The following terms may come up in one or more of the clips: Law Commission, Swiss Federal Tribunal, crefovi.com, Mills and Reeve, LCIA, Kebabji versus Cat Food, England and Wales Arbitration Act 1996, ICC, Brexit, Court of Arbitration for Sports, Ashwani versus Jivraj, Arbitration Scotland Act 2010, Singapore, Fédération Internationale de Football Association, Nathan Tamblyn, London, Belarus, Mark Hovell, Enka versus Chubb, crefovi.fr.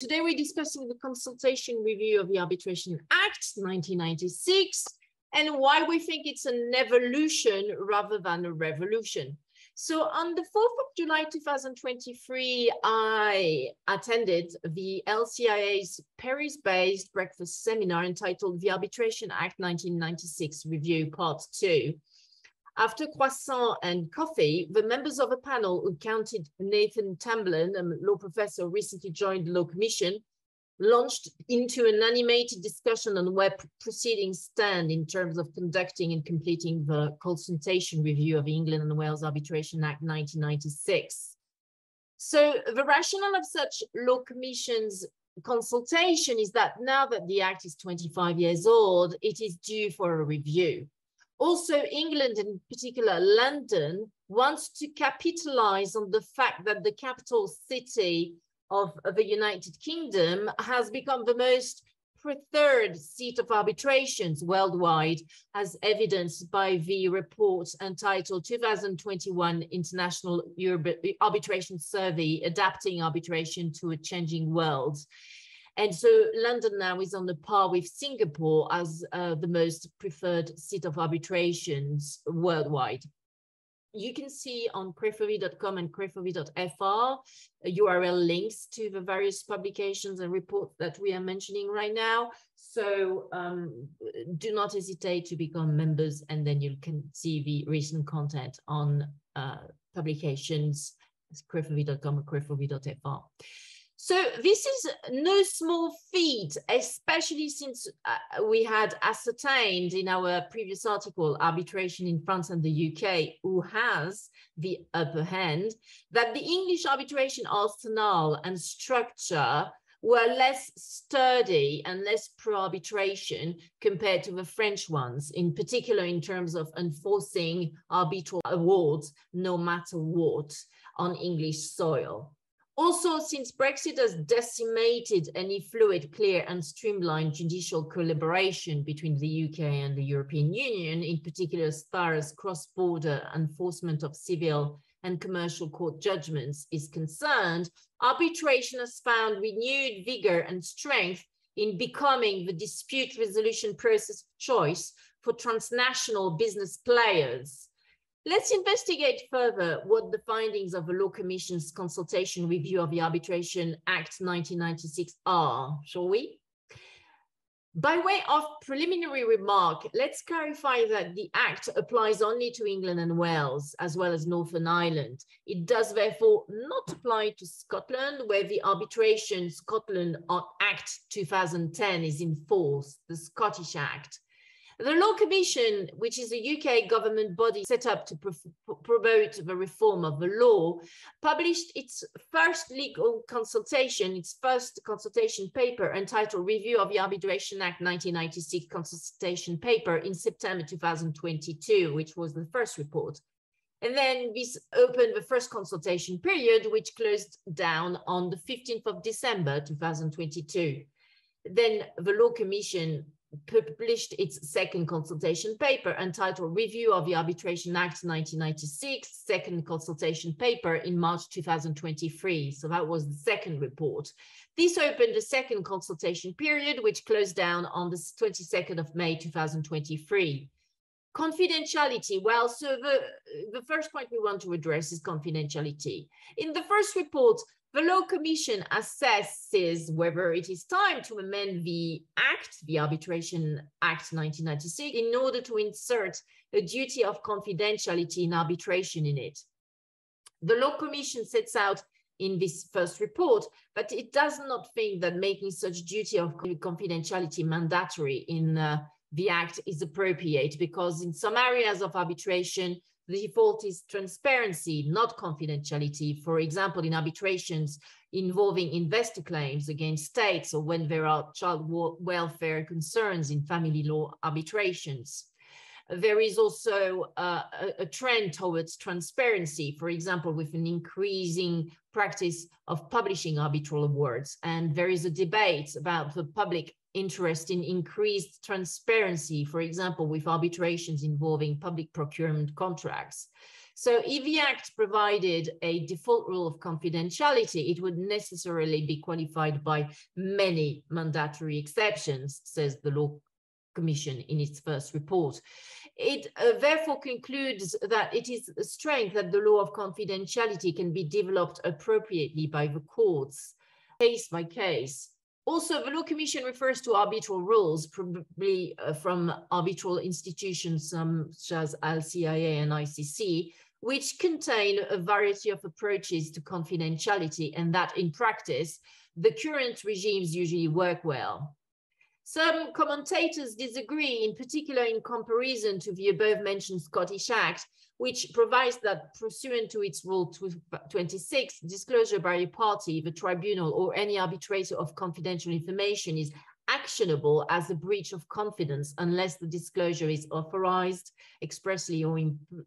Today we're discussing the consultation review of the Arbitration Act 1996 and why we think it's an evolution rather than a revolution. So on the 4th of July 2023, I attended the LCIA's Paris-based breakfast seminar entitled The Arbitration Act 1996 Review Part 2. After croissant and coffee, the members of a panel who counted Nathan Tamblyn, a law professor who recently joined the Law Commission, launched into an animated discussion on where proceedings stand in terms of conducting and completing the consultation review of the England and Wales Arbitration Act 1996. So the rationale of such Law Commission's consultation is that now that the Act is 25 years old, it is due for a review. Also, England, in particular London, wants to capitalize on the fact that the capital city of the United Kingdom has become the most preferred seat of arbitrations worldwide, as evidenced by the report entitled 2021 International Arbitration Survey, Adapting Arbitration to a Changing World. And so London now is on the par with Singapore as the most preferred seat of arbitrations worldwide. You can see on crefovi.com and crefovi.fr URL links to the various publications and reports that we are mentioning right now. So do not hesitate to become members, and then you can see the recent content on publications, crefovi.com and crefovi.fr. So this is no small feat, especially since we had ascertained in our previous article, arbitration in France and the UK, who has the upper hand, that the English arbitration arsenal and structure were less sturdy and less pro-arbitration compared to the French ones, in particular in terms of enforcing arbitral awards, no matter what, on English soil. Also, since Brexit has decimated any fluid, clear and streamlined judicial collaboration between the UK and the European Union, in particular as far as cross-border enforcement of civil and commercial court judgments is concerned, arbitration has found renewed vigor and strength in becoming the dispute resolution process of choice for transnational business players. Let's investigate further what the findings of the Law Commission's consultation review of the Arbitration Act 1996 are, shall we? By way of preliminary remark, let's clarify that the Act applies only to England and Wales, as well as Northern Ireland. It does therefore not apply to Scotland, where the Arbitration Scotland Act 2010 is in force, the Scottish Act. The Law Commission, which is a UK government body set up to promote the reform of the law, published its first legal consultation, its first consultation paper entitled Review of the Arbitration Act 1996 Consultation Paper in September 2022, which was the first report. And then this opened the first consultation period, which closed down on the 15th of December 2022. Then the Law Commission published its second consultation paper entitled Review of the Arbitration Act 1996, second consultation paper in March 2023. So that was the second report. This opened the second consultation period, which closed down on the 22nd of May 2023. Confidentiality. Well, so the first point we want to address is confidentiality. In the first report, the Law Commission assesses whether it is time to amend the Act, the Arbitration Act 1996, in order to insert a duty of confidentiality in arbitration in it. The Law Commission sets out in this first report that it does not think that making such duty of confidentiality mandatory in the Act is appropriate, because in some areas of arbitration, the default is transparency, not confidentiality. For example, in arbitrations involving investor claims against states, or when there are child welfare concerns in family law arbitrations. There is also a trend towards transparency, for example, with an increasing practice of publishing arbitral awards. And there is a debate about the public interest in increased transparency, for example, with arbitrations involving public procurement contracts. So if the Act provided a default rule of confidentiality, it would necessarily be qualified by many mandatory exceptions, says the Law Commission in its first report. It therefore concludes that it is a strength that the law of confidentiality can be developed appropriately by the courts, case by case. Also, the Law Commission refers to arbitral rules, probably from arbitral institutions such as LCIA and ICC, which contain a variety of approaches to confidentiality, and that in practice, the current regimes usually work well. Some commentators disagree, in particular in comparison to the above-mentioned Scottish Act, which provides that pursuant to its Rule 26, disclosure by a party, the tribunal, or any arbitrator of confidential information is actionable as a breach of confidence unless the disclosure is authorized expressly or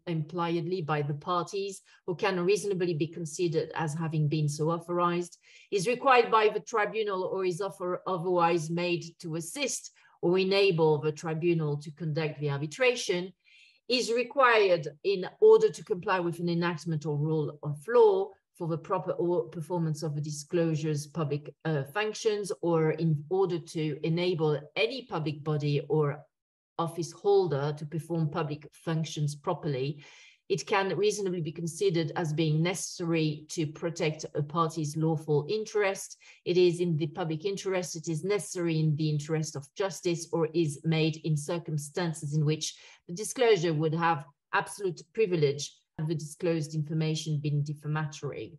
impliedly by the parties, who can reasonably be considered as having been so authorized, is required by the tribunal, or is otherwise made to assist or enable the tribunal to conduct the arbitration, is required in order to comply with an enactment or rule of law, for the proper performance of the disclosure's public functions, or in order to enable any public body or office holder to perform public functions properly. It can reasonably be considered as being necessary to protect a party's lawful interest. It is in the public interest. It is necessary in the interest of justice, or is made in circumstances in which the disclosure would have absolute privilege, the disclosed information being defamatory.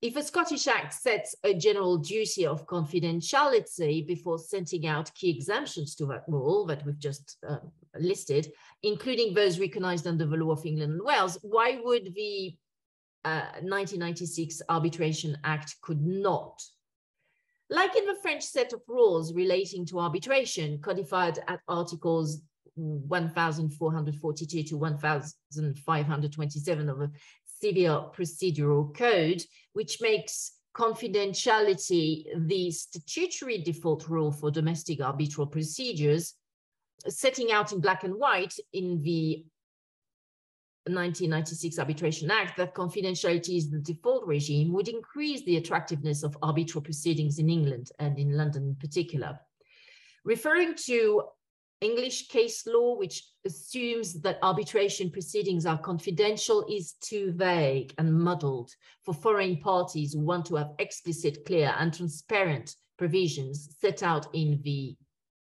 If a Scottish Act sets a general duty of confidentiality before setting out key exemptions to that rule that we've just listed, including those recognised under the law of England and Wales, why would the 1996 Arbitration Act could not? Like in the French set of rules relating to arbitration, codified at articles 1442 to 1527 of the Civil Procedural Code, which makes confidentiality the statutory default rule for domestic arbitral procedures, setting out in black and white in the 1996 Arbitration Act that confidentiality is the default regime, would increase the attractiveness of arbitral proceedings in England and in London in particular. Referring to English case law, which assumes that arbitration proceedings are confidential, is too vague and muddled for foreign parties who want to have explicit, clear, and transparent provisions set out in the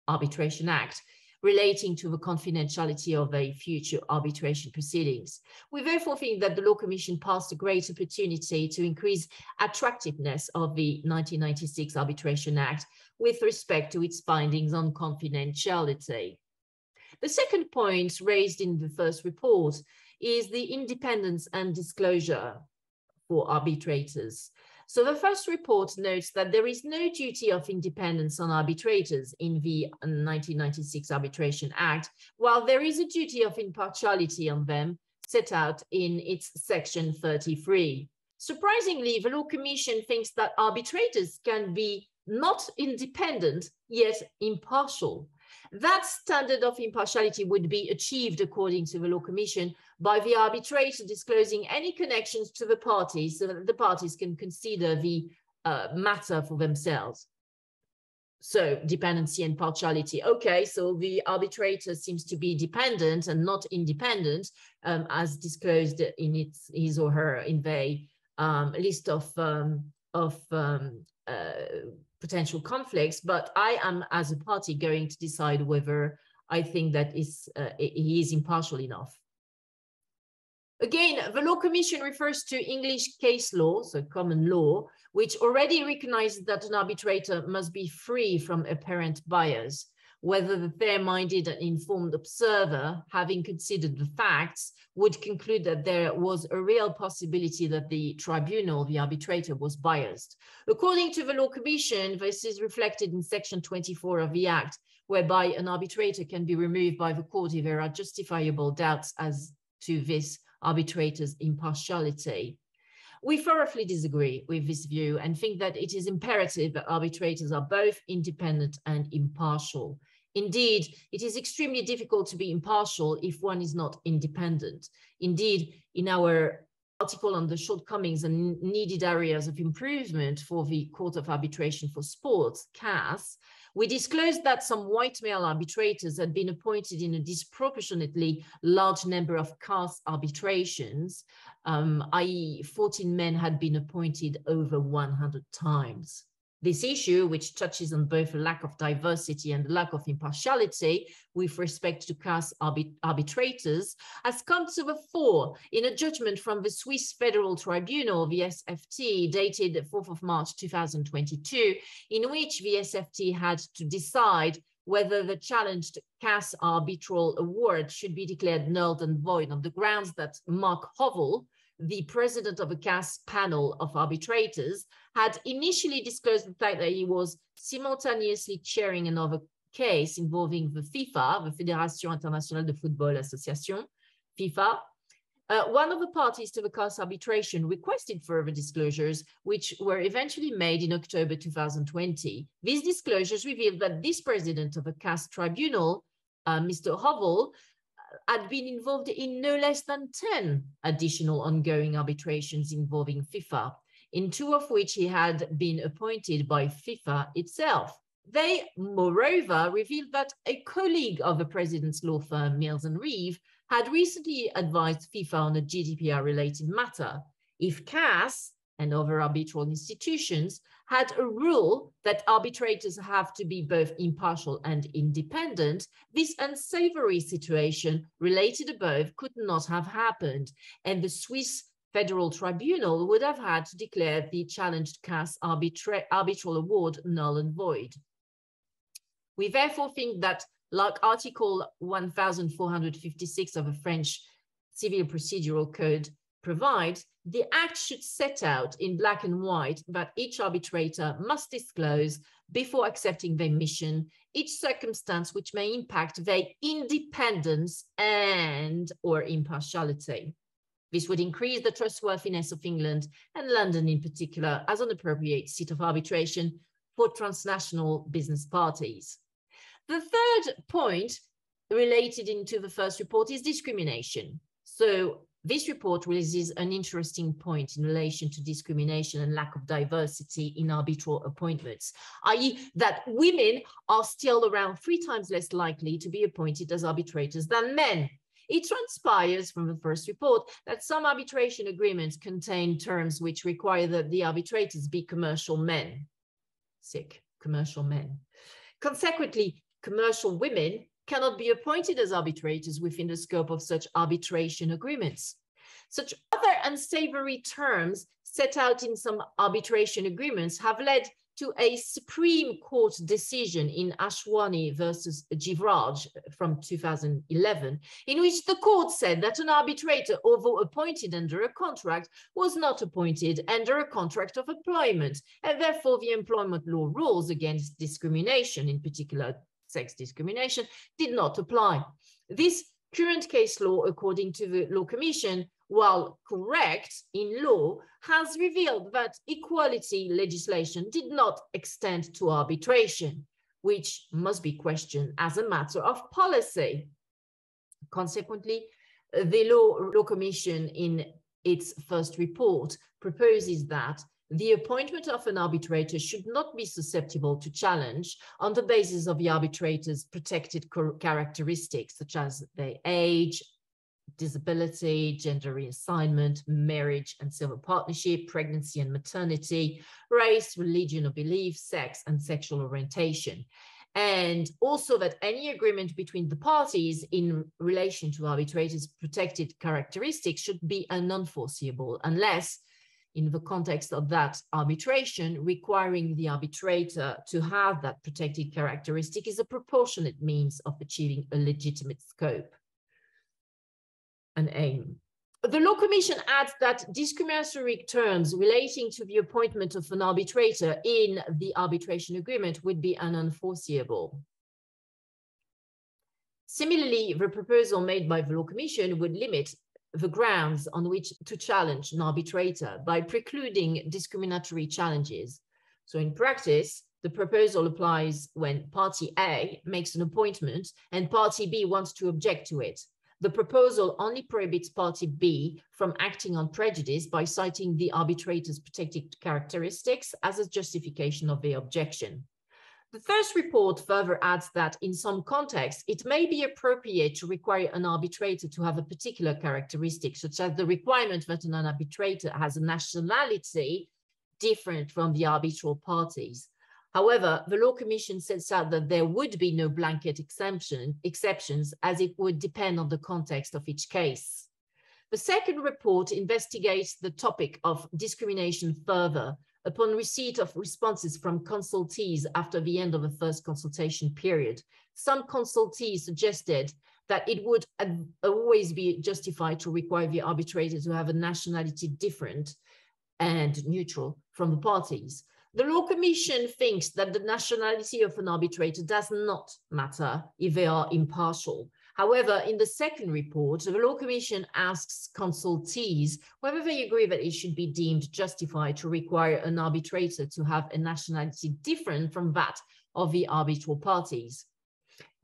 Arbitration Act relating to the confidentiality of a future arbitration proceedings. We therefore think that the Law Commission passed a great opportunity to increase attractiveness of the 1996 Arbitration Act with respect to its findings on confidentiality. The second point raised in the first report is the independence and disclosure for arbitrators. So the first report notes that there is no duty of independence on arbitrators in the 1996 Arbitration Act, while there is a duty of impartiality on them set out in its section 33. Surprisingly, the Law Commission thinks that arbitrators can be not independent, yet impartial. That standard of impartiality would be achieved, according to the Law Commission, by the arbitrator disclosing any connections to the parties so that the parties can consider the matter for themselves. So dependency and partiality. Okay, so the arbitrator seems to be dependent and not independent, as disclosed in its, his or her, in the list of potential conflicts, but I am, as a party, going to decide whether I think that is, he is impartial enough. Again, the Law Commission refers to English case law, so common law, which already recognizes that an arbitrator must be free from apparent bias, whether the fair-minded and informed observer, having considered the facts, would conclude that there was a real possibility that the tribunal, the arbitrator, was biased. According to the Law Commission, this is reflected in section 24 of the Act, whereby an arbitrator can be removed by the court if there are justifiable doubts as to this arbitrator's impartiality. We thoroughly disagree with this view and think that it is imperative that arbitrators are both independent and impartial. Indeed, it is extremely difficult to be impartial if one is not independent. Indeed, in our article on the shortcomings and needed areas of improvement for the Court of Arbitration for Sports, CAS, we disclosed that some white male arbitrators had been appointed in a disproportionately large number of CAS arbitrations, i.e. 14 men had been appointed over 100 times. This issue, which touches on both a lack of diversity and a lack of impartiality with respect to CAS arbitrators, has come to the fore in a judgment from the Swiss Federal Tribunal, the SFT, dated 4th of March 2022, in which the SFT had to decide whether the challenged CAS arbitral award should be declared null and void on the grounds that Mark Hovell, the president of a CAS panel of arbitrators, had initially disclosed the fact that he was simultaneously chairing another case involving the FIFA, the Fédération Internationale de Football Association, FIFA. One of the parties to the CAS arbitration requested further disclosures, which were eventually made in October 2020. These disclosures revealed that this president of a CAS tribunal, Mr. Hovell, had been involved in no less than 10 additional ongoing arbitrations involving FIFA, in two of which he had been appointed by FIFA itself. They, moreover, revealed that a colleague of the president's law firm, Mills and Reeve, had recently advised FIFA on a GDPR-related matter. If CAS and other arbitral institutions had a rule that arbitrators have to be both impartial and independent, this unsavory situation related above could not have happened, and the Swiss Federal Tribunal would have had to declare the challenged CAS arbitral award null and void. We therefore think that, like Article 1456 of the French Civil Procedural Code provides, the Act should set out in black and white that each arbitrator must disclose, before accepting their mission, each circumstance which may impact their independence and/or impartiality. This would increase the trustworthiness of England and London in particular as an appropriate seat of arbitration for transnational business parties. The third point related into the first report is discrimination. So, this report raises an interesting point in relation to discrimination and lack of diversity in arbitral appointments, i.e. that women are still around 3 times less likely to be appointed as arbitrators than men. It transpires from the first report that some arbitration agreements contain terms which require that the arbitrators be commercial men. Sick, commercial men. Consequently, commercial women cannot be appointed as arbitrators within the scope of such arbitration agreements. Such other unsavory terms set out in some arbitration agreements have led to a Supreme Court decision in Ashwani versus Jivraj from 2011, in which the court said that an arbitrator, although appointed under a contract, was not appointed under a contract of employment, and therefore the employment law rules against discrimination, in particular sex discrimination, did not apply. This current case law, according to the Law Commission, while correct in law, has revealed that equality legislation did not extend to arbitration, which must be questioned as a matter of policy. Consequently, the Law Commission, in its first report, proposes that the appointment of an arbitrator should not be susceptible to challenge on the basis of the arbitrator's protected characteristics, such as their age, disability, gender reassignment, marriage and civil partnership, pregnancy and maternity, race, religion or belief, sex and sexual orientation. And also that any agreement between the parties in relation to arbitrators' protected characteristics should be unenforceable unless, in the context of that arbitration, requiring the arbitrator to have that protected characteristic is a proportionate means of achieving a legitimate scope and aim. The Law Commission adds that discriminatory terms relating to the appointment of an arbitrator in the arbitration agreement would be unenforceable. Similarly, the proposal made by the Law Commission would limit the grounds on which to challenge an arbitrator by precluding discriminatory challenges. So in practice, The proposal applies when party A makes an appointment and party B wants to object to it. The proposal only prohibits party B from acting on prejudice by citing the arbitrator's protected characteristics as a justification of the objection. The first report further adds that in some contexts, it may be appropriate to require an arbitrator to have a particular characteristic, such as the requirement that an arbitrator has a nationality different from the arbitral parties. However, the Law Commission sets out that there would be no blanket exceptions, as it would depend on the context of each case. The second report investigates the topic of discrimination further upon receipt of responses from consultees after the end of the first consultation period. Some consultees suggested that it would always be justified to require the arbitrator to have a nationality different and neutral from the parties. The Law Commission thinks that the nationality of an arbitrator does not matter if they are impartial. However, in the second report, the Law Commission asks consultees whether they agree that it should be deemed justified to require an arbitrator to have a nationality different from that of the arbitral parties.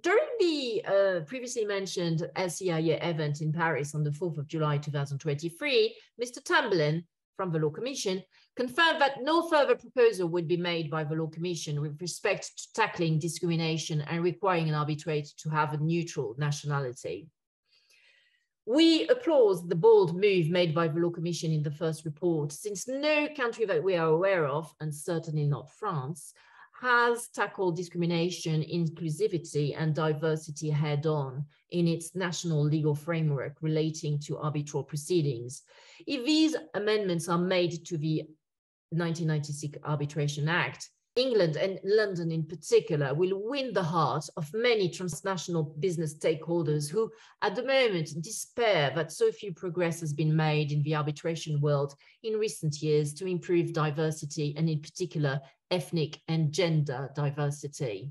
During the previously mentioned LCIA event in Paris on the 4th of July 2023, Mr. Tamblyn from the Law Commission confirmed that no further proposal would be made by the Law Commission with respect to tackling discrimination and requiring an arbitrator to have a neutral nationality. We applaud the bold move made by the Law Commission in the first report, since no country that we are aware of, and certainly not France, has tackled discrimination, inclusivity, and diversity head-on in its national legal framework relating to arbitral proceedings. If these amendments are made to the 1996 Arbitration Act, England and London in particular will win the heart of many transnational business stakeholders who at the moment despair that so few progress has been made in the arbitration world in recent years to improve diversity and in particular ethnic and gender diversity.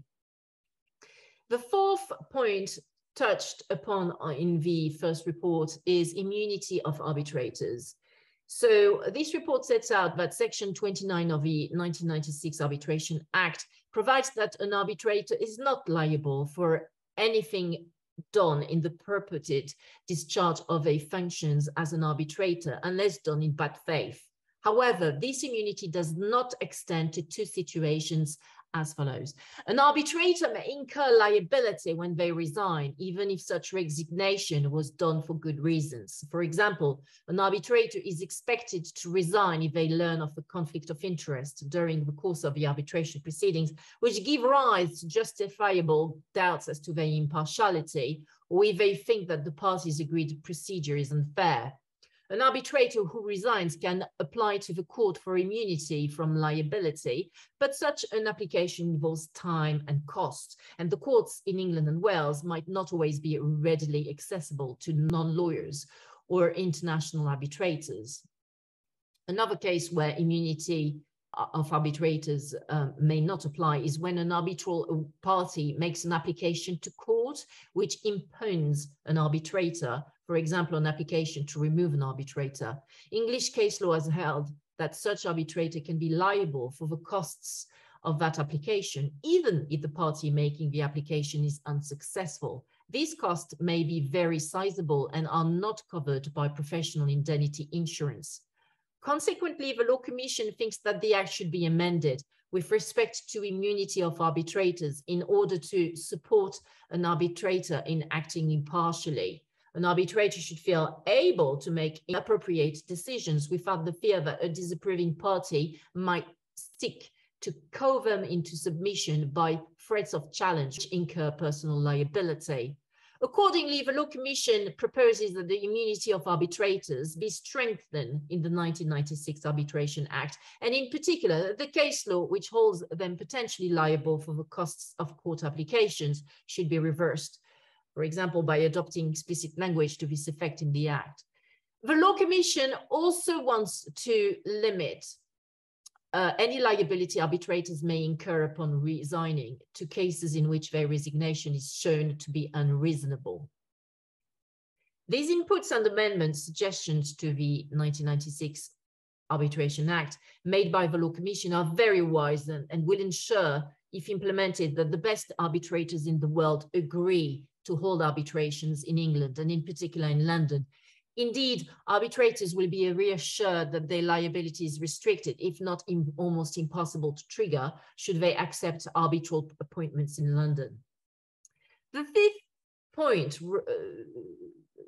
The fourth point touched upon in the first report is immunity of arbitrators. So this report sets out that Section 29 of the 1996 Arbitration Act provides that an arbitrator is not liable for anything done in the purported discharge of a functions as an arbitrator unless done in bad faith. However, this immunity does not extend to two situations as follows. An arbitrator may incur liability when they resign, even if such resignation was done for good reasons. For example, an arbitrator is expected to resign if they learn of a conflict of interest during the course of the arbitration proceedings, which give rise to justifiable doubts as to their impartiality, or if they think that the parties' agreed procedure is unfair. An arbitrator who resigns can apply to the court for immunity from liability, but such an application involves time and cost, and the courts in England and Wales might not always be readily accessible to non-lawyers or international arbitrators. Another case where immunity of arbitrators may not apply is when an arbitral party makes an application to court which impugns an arbitrator, for example, an application to remove an arbitrator. English case law has held that such arbitrator can be liable for the costs of that application, even if the party making the application is unsuccessful. These costs may be very sizable and are not covered by professional indemnity insurance. Consequently, the Law Commission thinks that the Act should be amended with respect to immunity of arbitrators in order to support an arbitrator in acting impartially. An arbitrator should feel able to make appropriate decisions without the fear that a disapproving party might seek to cow them into submission by threats of challenge, incur personal liability. Accordingly, the Law Commission proposes that the immunity of arbitrators be strengthened in the 1996 Arbitration Act, and in particular, the case law which holds them potentially liable for the costs of court applications should be reversed, for example, by adopting explicit language to this effect in the Act. The Law Commission also wants to limit any liability arbitrators may incur upon resigning to cases in which their resignation is shown to be unreasonable. These inputs and amendments suggestions to the 1996 Arbitration Act made by the Law Commission are very wise and will ensure, if implemented, that the best arbitrators in the world agree to hold arbitrations in England and in particular in London. Indeed, arbitrators will be reassured that their liability is restricted, if not almost impossible to trigger, should they accept arbitral appointments in London. The fifth point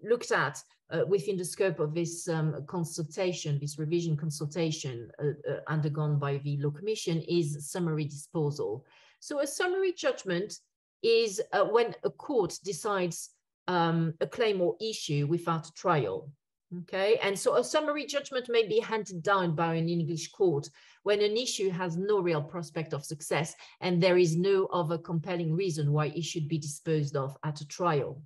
looked at within the scope of this consultation, this revision consultation undergone by the Law Commission, is summary disposal. So a summary judgment is when a court decides a claim or issue without a trial. Okay, and so a summary judgment may be handed down by an English court when an issue has no real prospect of success and there is no other compelling reason why it should be disposed of at a trial.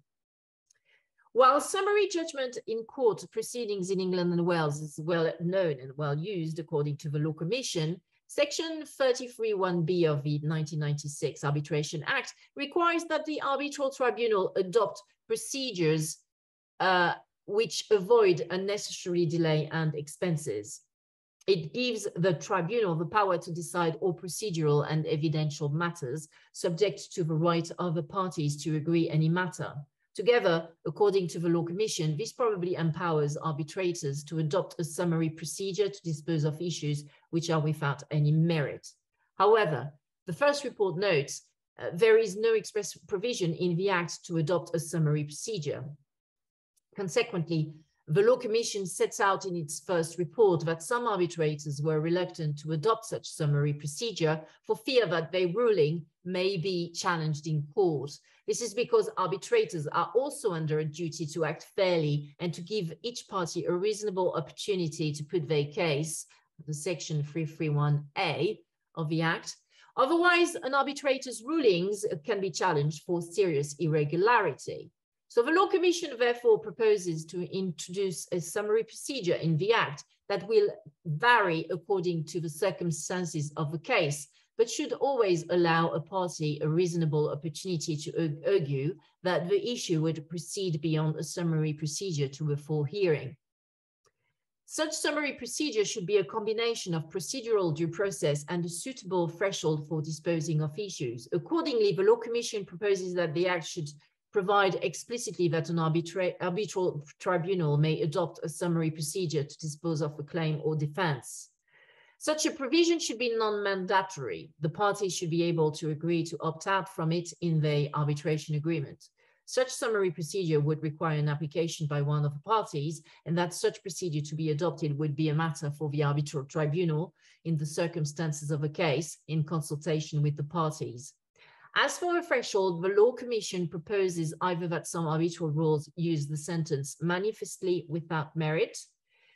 While summary judgment in court proceedings in England and Wales is well known and well used according to the Law Commission, Section 33(1)(b) of the 1996 Arbitration Act requires that the arbitral tribunal adopt procedures which avoid unnecessary delay and expenses. It gives the tribunal the power to decide all procedural and evidential matters subject to the right of the parties to agree any matter. Together, according to the Law Commission, this probably empowers arbitrators to adopt a summary procedure to dispose of issues which are without any merit. However, the first report notes there is no express provision in the Act to adopt a summary procedure. Consequently, the Law Commission sets out in its first report that some arbitrators were reluctant to adopt such summary procedure for fear that their ruling may be challenged in court. This is because arbitrators are also under a duty to act fairly and to give each party a reasonable opportunity to put their case, the Section 331A of the Act. Otherwise, an arbitrator's rulings can be challenged for serious irregularity. So the Law Commission therefore proposes to introduce a summary procedure in the Act that will vary according to the circumstances of the case, but should always allow a party a reasonable opportunity to argue that the issue would proceed beyond a summary procedure to a full hearing. Such summary procedure should be a combination of procedural due process and a suitable threshold for disposing of issues. Accordingly, the Law Commission proposes that the Act should provide explicitly that an arbitral tribunal may adopt a summary procedure to dispose of a claim or defense. Such a provision should be non-mandatory. The parties should be able to agree to opt out from it in their arbitration agreement. Such summary procedure would require an application by one of the parties, and that such procedure to be adopted would be a matter for the arbitral tribunal in the circumstances of a case in consultation with the parties. As for a threshold, the Law Commission proposes either that some arbitral rules use the sentence manifestly without merit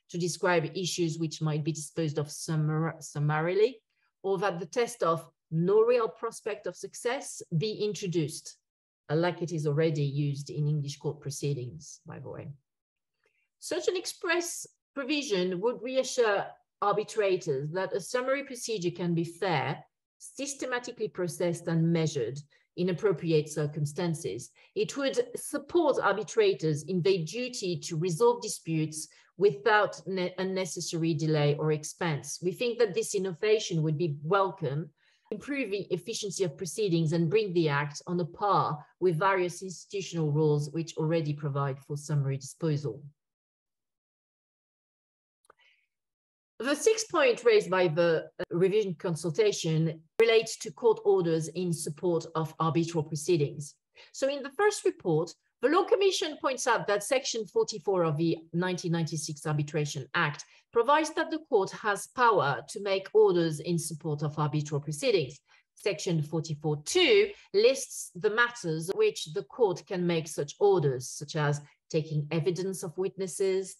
to describe issues which might be disposed of summarily, or that the test of no real prospect of success be introduced, like it is already used in English court proceedings, by the way. Such an express provision would reassure arbitrators that a summary procedure can be fair, systematically processed and measured in appropriate circumstances. It would support arbitrators in their duty to resolve disputes without unnecessary delay or expense. We think that this innovation would be welcome, improving efficiency of proceedings and bring the Act on a par with various institutional rules which already provide for summary disposal. The sixth point raised by the revision consultation relates to court orders in support of arbitral proceedings. So in the first report, the Law Commission points out that Section 44 of the 1996 Arbitration Act provides that the court has power to make orders in support of arbitral proceedings. Section 44(2) lists the matters which the court can make such orders, such as taking evidence of witnesses,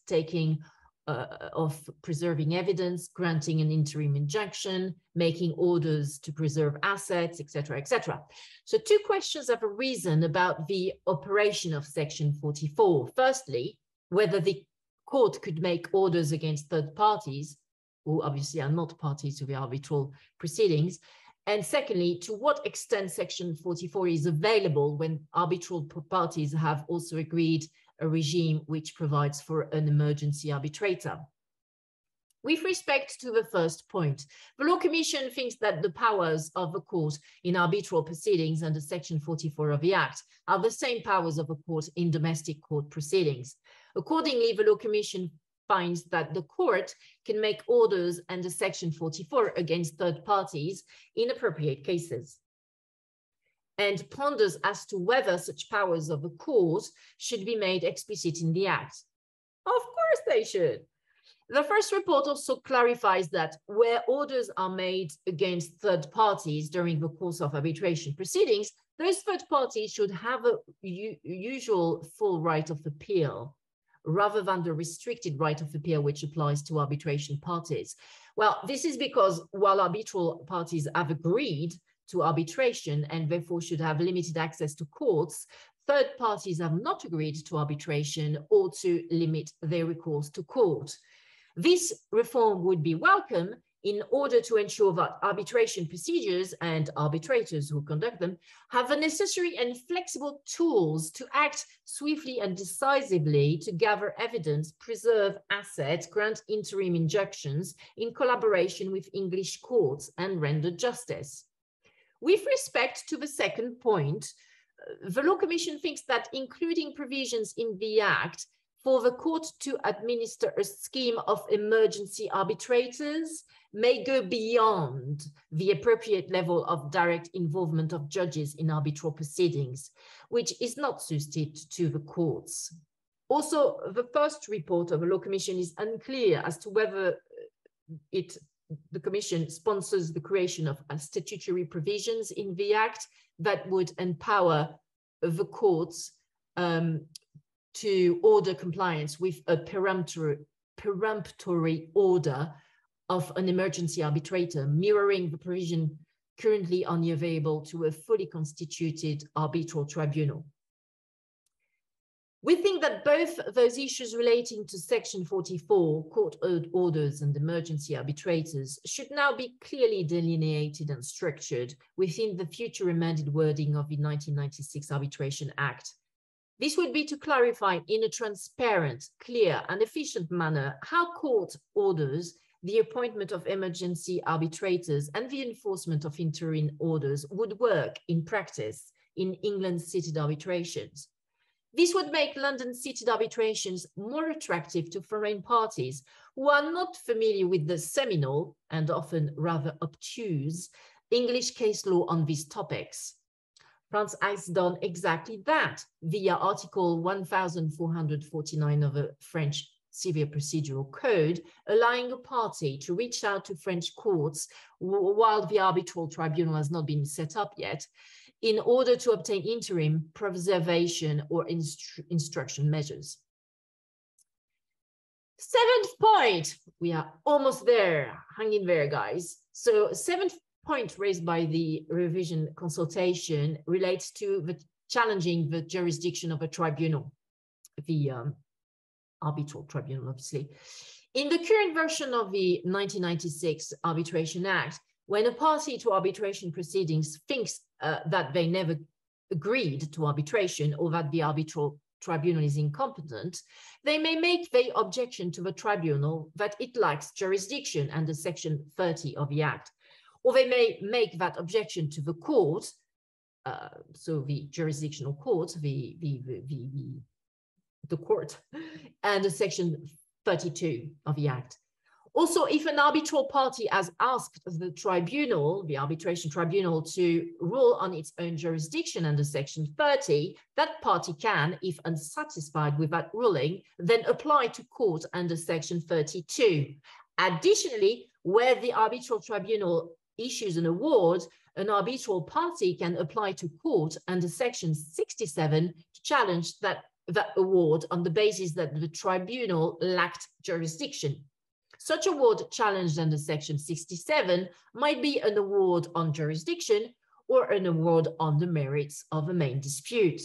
of preserving evidence, granting an interim injunction, making orders to preserve assets, etc., etc. So two questions have arisen about the operation of Section 44. Firstly, whether the court could make orders against third parties, who obviously are not parties to the arbitral proceedings, and secondly, to what extent Section 44 is available when arbitral parties have also agreed a regime which provides for an emergency arbitrator. With respect to the first point, the Law Commission thinks that the powers of the court in arbitral proceedings under Section 44 of the Act are the same powers of a court in domestic court proceedings. Accordingly, the Law Commission finds that the court can make orders under Section 44 against third parties in appropriate cases, and ponders as to whether such powers of the court should be made explicit in the Act. Of course they should. The first report also clarifies that where orders are made against third parties during the course of arbitration proceedings, those third parties should have a usual full right of appeal, rather than the restricted right of appeal which applies to arbitration parties. Well, this is because while arbitral parties have agreed to arbitration and therefore should have limited access to courts, third parties have not agreed to arbitration or to limit their recourse to court. This reform would be welcome in order to ensure that arbitration procedures and arbitrators who conduct them have the necessary and flexible tools to act swiftly and decisively to gather evidence, preserve assets, grant interim injunctions in collaboration with English courts, and render justice. With respect to the second point, the Law Commission thinks that including provisions in the Act for the court to administer a scheme of emergency arbitrators may go beyond the appropriate level of direct involvement of judges in arbitral proceedings, which is not suited to the courts. Also, the first report of the Law Commission is unclear as to whether the Commission sponsors the creation of statutory provisions in the Act that would empower the courts to order compliance with a peremptory order of an emergency arbitrator, mirroring the provision currently only available to a fully constituted arbitral tribunal. We think that both those issues relating to Section 44, court orders and emergency arbitrators, should now be clearly delineated and structured within the future amended wording of the 1996 Arbitration Act. This would be to clarify in a transparent, clear, and efficient manner how court orders, the appointment of emergency arbitrators, and the enforcement of interim orders would work in practice in England's seated arbitrations. This would make London seated arbitrations more attractive to foreign parties who are not familiar with the seminal, and often rather obtuse, English case law on these topics. France has done exactly that via Article 1449 of the French Civil Procedural Code, allowing a party to reach out to French courts while the arbitral tribunal has not been set up yet, in order to obtain interim preservation or instruction measures. Seventh point, we are almost there, hang in there, guys. So seventh point raised by the revision consultation relates to the challenging the jurisdiction of a tribunal, the arbitral tribunal, obviously. In the current version of the 1996 Arbitration Act, when a party to arbitration proceedings thinks that they never agreed to arbitration or that the arbitral tribunal is incompetent, they may make their objection to the tribunal that it lacks jurisdiction under Section 30 of the Act. Or they may make that objection to the court, so the jurisdictional court, the court, and Section 32 of the Act. Also, if an arbitral party has asked the tribunal, the arbitration tribunal, to rule on its own jurisdiction under Section 30, that party can, if unsatisfied with that ruling, then apply to court under Section 32. Additionally, where the arbitral tribunal issues an award, an arbitral party can apply to court under Section 67 to challenge that award on the basis that the tribunal lacked jurisdiction. Such award challenged under Section 67 might be an award on jurisdiction or an award on the merits of a main dispute.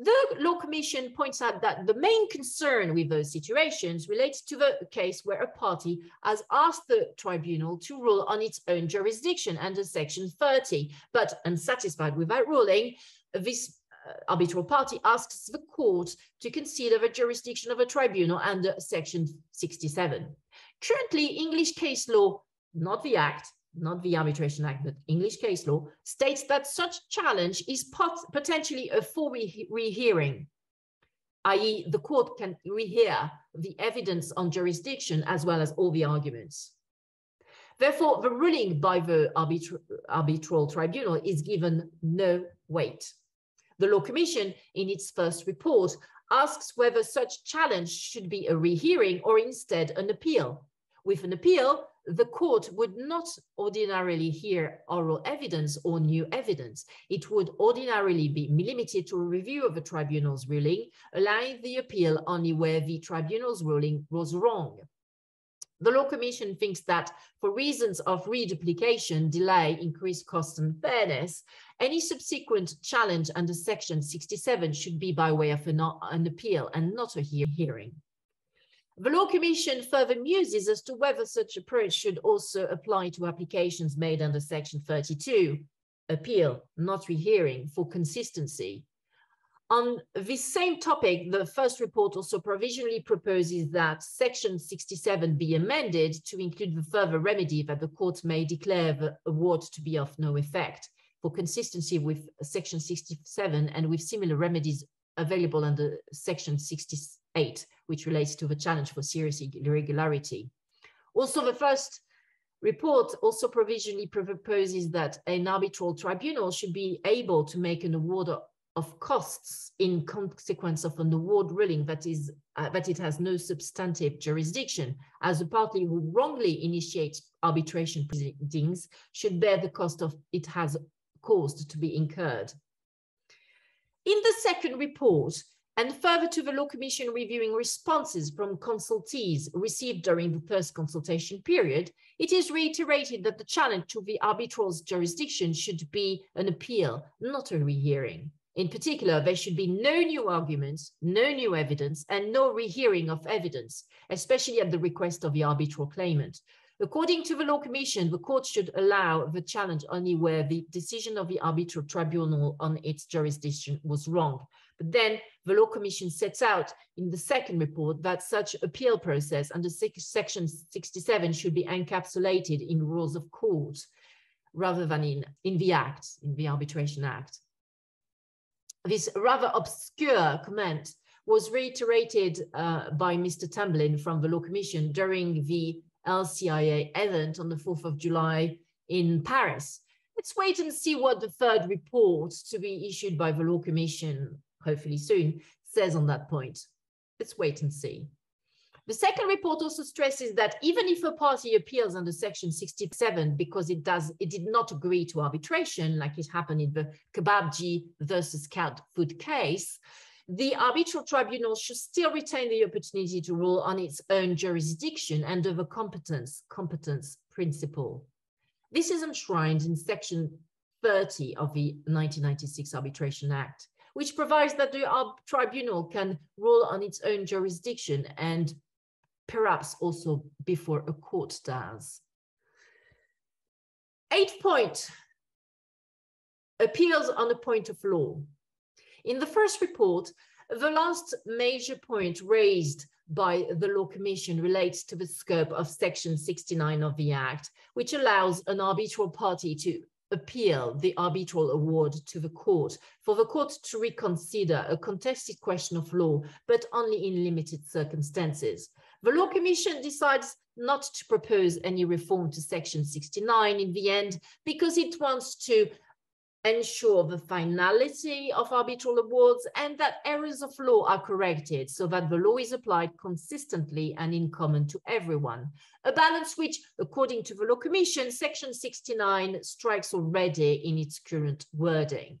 The Law Commission points out that the main concern with those situations relates to the case where a party has asked the tribunal to rule on its own jurisdiction under Section 30, but unsatisfied with that ruling, this arbitral party asks the court to consider the jurisdiction of a tribunal under Section 67. Currently, English case law, not the Act, not the Arbitration Act, but English case law, states that such challenge is potentially a full rehearing, i.e. the court can rehear the evidence on jurisdiction as well as all the arguments. Therefore, the ruling by the arbitral tribunal is given no weight. The Law Commission, in its first report, asks whether such challenge should be a rehearing or instead an appeal. With an appeal, the court would not ordinarily hear oral evidence or new evidence. It would ordinarily be limited to a review of the tribunal's ruling, allowing the appeal only where the tribunal's ruling was wrong. The Law Commission thinks that, for reasons of reduplication, delay, increased cost and fairness, any subsequent challenge under Section 67 should be by way of an appeal and not a hearing. The Law Commission further muses as to whether such approach should also apply to applications made under Section 32, appeal, not rehearing, for consistency. On this same topic, the first report also provisionally proposes that Section 67 be amended to include the further remedy that the court may declare the award to be of no effect, for consistency with Section 67 and with similar remedies available under Section 68, which relates to the challenge for serious irregularity. Also, the first report also provisionally proposes that an arbitral tribunal should be able to make an award of costs in consequence of an award ruling that is that it has no substantive jurisdiction, as a party who wrongly initiates arbitration proceedings should bear the cost of it has caused to be incurred. In the second report, and further to the Law Commission reviewing responses from consultees received during the first consultation period, it is reiterated that the challenge to the arbitral's jurisdiction should be an appeal, not a rehearing. In particular, there should be no new arguments, no new evidence, and no rehearing of evidence, especially at the request of the arbitral claimant. According to the Law Commission, the court should allow the challenge only where the decision of the arbitral tribunal on its jurisdiction was wrong. But then the Law Commission sets out in the second report that such appeal process under Section 67 should be encapsulated in rules of court rather than in the Act, in the Arbitration Act. This rather obscure comment was reiterated by Mr. Tamblyn from the Law Commission during the LCIA event on the 4th of July in Paris. Let's wait and see what the third report to be issued by the Law Commission, hopefully soon, says on that point. Let's wait and see. The second report also stresses that even if a party appeals under Section 67 because it did not agree to arbitration, like it happened in the Kebabji versus Cat Food case, the arbitral tribunal should still retain the opportunity to rule on its own jurisdiction under the competence principle. This is enshrined in Section 30 of the 1996 Arbitration Act, which provides that the tribunal can rule on its own jurisdiction and perhaps also before a court does. Eighth point, appeals on a point of law. In the first report, the last major point raised by the Law Commission relates to the scope of Section 69 of the Act, which allows an arbitral party to appeal the arbitral award to the court, for the court to reconsider a contested question of law, but only in limited circumstances. The Law Commission decides not to propose any reform to Section 69 in the end, because it wants to ensure the finality of arbitral awards and that errors of law are corrected so that the law is applied consistently and in common to everyone. A balance which, according to the Law Commission, Section 69 strikes already in its current wording.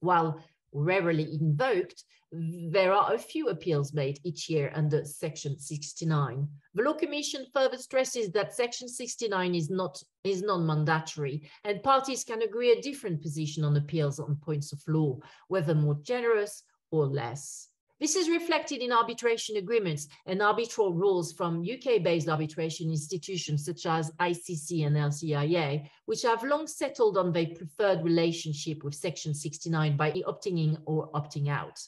While rarely invoked, there are a few appeals made each year under Section 69. The Law Commission further stresses that Section 69 is non-mandatory, and parties can agree a different position on appeals on points of law, whether more generous or less. This is reflected in arbitration agreements and arbitral rules from UK-based arbitration institutions such as ICC and LCIA, which have long settled on their preferred relationship with Section 69 by opting in or opting out.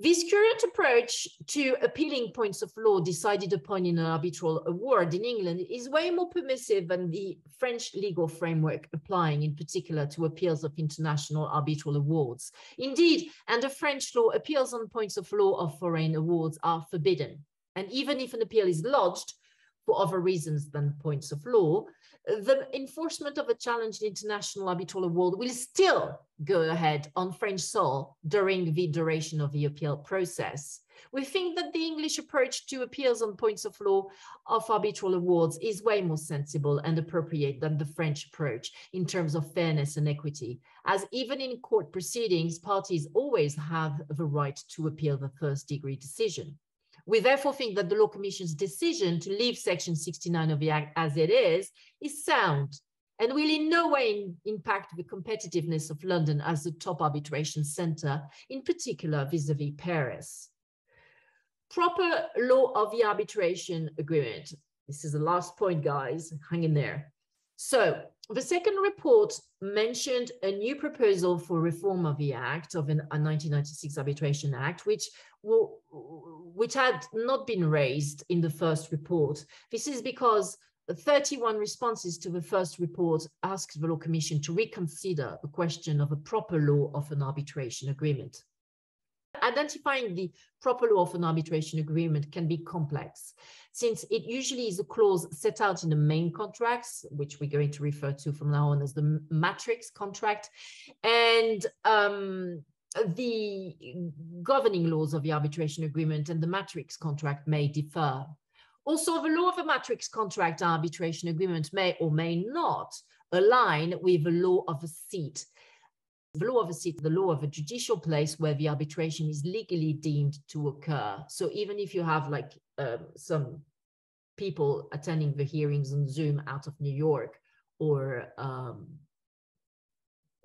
This current approach to appealing points of law decided upon in an arbitral award in England is way more permissive than the French legal framework applying in particular to appeals of international arbitral awards. Indeed, under French law, appeals on points of law of foreign awards are forbidden. And even if an appeal is lodged for other reasons than points of law, the enforcement of a challenged international arbitral award will still go ahead on French soil during the duration of the appeal process. We think that the English approach to appeals on points of law of arbitral awards is way more sensible and appropriate than the French approach in terms of fairness and equity, as even in court proceedings, parties always have the right to appeal the first-degree decision. We therefore think that the Law Commission's decision to leave Section 69 of the Act as it is sound, and will in no way impact the competitiveness of London as the top arbitration centre, in particular vis-à-vis Paris. Proper law of the arbitration agreement. This is the last point, guys, hang in there. So, the second report mentioned a new proposal for reform of the Act, of a 1996 Arbitration Act, which had not been raised in the first report. This is because 31 responses to the first report asked the Law Commission to reconsider the question of a proper law of an arbitration agreement. Identifying the proper law of an arbitration agreement can be complex, since it usually is a clause set out in the main contracts, which we're going to refer to from now on as the matrix contract, and the governing laws of the arbitration agreement and the matrix contract may differ. Also, the law of a matrix contract arbitration agreement may or may not align with the law of a seat. The law of a seat, the law of a judicial place where the arbitration is legally deemed to occur. So even if you have like some people attending the hearings on Zoom out of New York or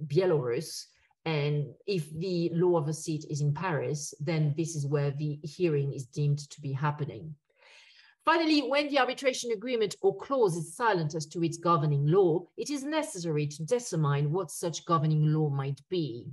Belarus, and if the law of a seat is in Paris, then this is where the hearing is deemed to be happening. Finally, when the arbitration agreement or clause is silent as to its governing law, it is necessary to determine what such governing law might be.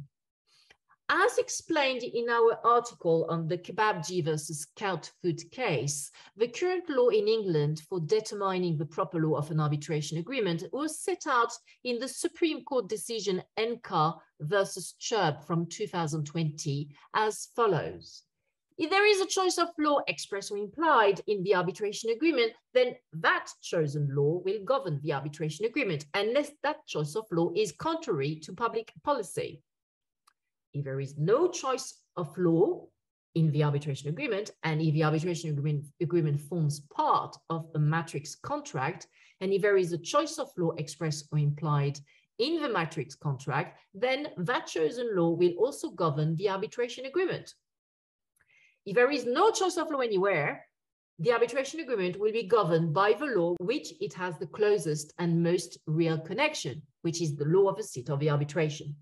As explained in our article on the Kebabji versus Cat Food case, the current law in England for determining the proper law of an arbitration agreement was set out in the Supreme Court decision Enka versus Chubb from 2020 as follows. If there is a choice of law expressed or implied in the arbitration agreement, then that chosen law will govern the arbitration agreement, unless that choice of law is contrary to public policy. If there is no choice of law in the arbitration agreement, and if the arbitration agreement forms part of a matrix contract, and if there is a choice of law expressed or implied in the matrix contract, then that chosen law will also govern the arbitration agreement. If there is no choice of law anywhere, the arbitration agreement will be governed by the law which it has the closest and most real connection, which is the law of the seat of the arbitration.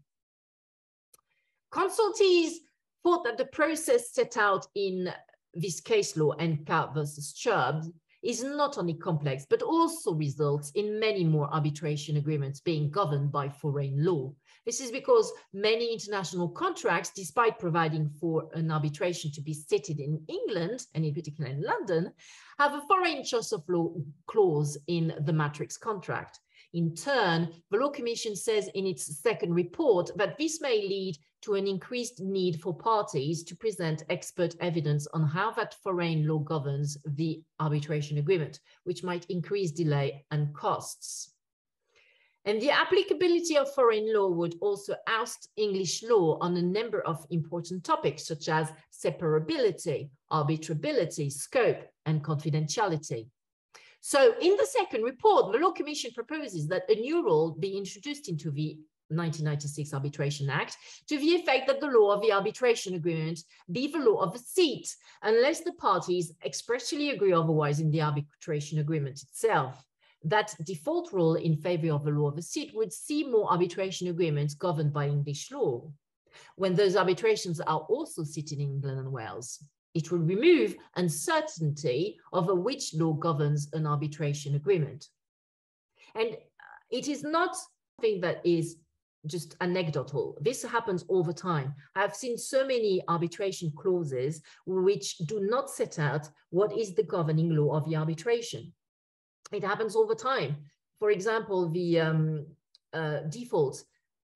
Consultees thought that the process set out in this case law, Enka versus Chubb, is not only complex, but also results in many more arbitration agreements being governed by foreign law. This is because many international contracts, despite providing for an arbitration to be settled in England, and in particular in London, have a foreign choice of law clause in the matrix contract. In turn, the Law Commission says in its second report that this may lead to an increased need for parties to present expert evidence on how that foreign law governs the arbitration agreement, which might increase delay and costs. And the applicability of foreign law would also oust English law on a number of important topics, such as separability, arbitrability, scope, and confidentiality. So in the second report, the Law Commission proposes that a new rule be introduced into the 1996 Arbitration Act to the effect that the law of the arbitration agreement be the law of the seat, unless the parties expressly agree otherwise in the arbitration agreement itself. That default rule in favor of the law of the seat would see more arbitration agreements governed by English law, when those arbitrations are also seated in England and Wales. It will remove uncertainty over which law governs an arbitration agreement. And it is not something that is just anecdotal. This happens over time. I've seen so many arbitration clauses which do not set out what is the governing law of the arbitration. It happens over time. For example, the default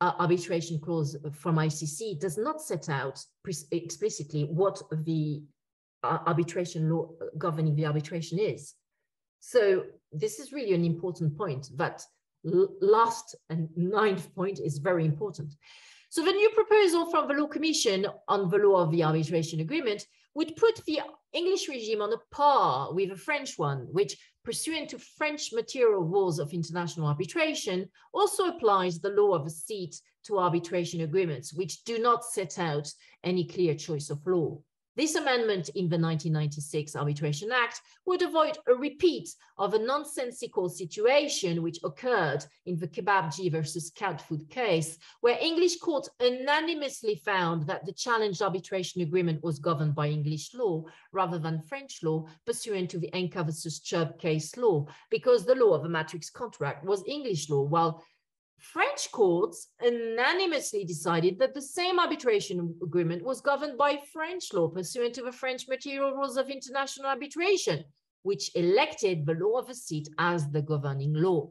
arbitration clause from ICC does not set out explicitly what the arbitration law governing the arbitration is. So this is really an important point. That last and ninth point is very important. So the new proposal from the Law Commission on the law of the arbitration agreement would put the English regime on a par with the French one, which, pursuant to French material rules of international arbitration, also applies the law of the seat to arbitration agreements, which do not set out any clear choice of law. This amendment in the 1996 Arbitration Act would avoid a repeat of a nonsensical situation which occurred in the Kebabji versus Cat Food case, where English courts unanimously found that the challenged arbitration agreement was governed by English law rather than French law, pursuant to the Enka versus Chubb case law, because the law of a matrix contract was English law, while French courts unanimously decided that the same arbitration agreement was governed by French law pursuant to the French material rules of international arbitration, which elected the law of the seat as the governing law.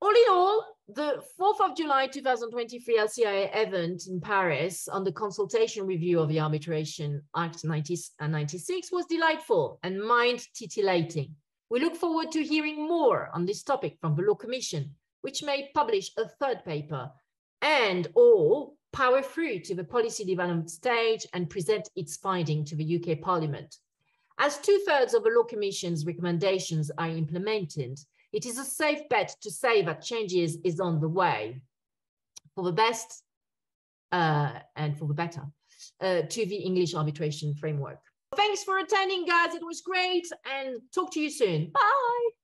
All in all, the 4th of July 2023 LCIA event in Paris on the consultation review of the Arbitration Act 1996 was delightful and mind-titillating. We look forward to hearing more on this topic from the Law Commission, which may publish a third paper and or power through to the policy development stage and present its finding to the UK Parliament. As 2/3 of the Law Commission's recommendations are implemented, it is a safe bet to say that changes is on the way for the best and for the better to the English arbitration framework. Thanks for attending, guys. It was great, and talk to you soon. Bye.